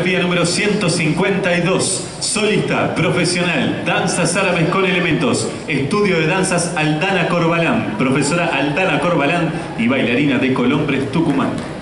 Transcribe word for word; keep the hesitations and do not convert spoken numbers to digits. coreografía número ciento cincuenta y dos, solista, profesional, danzas árabes con elementos, estudio de danzas Aldana Corbalán, profesora Aldana Corbalán y bailarina de Colombres, Tucumán.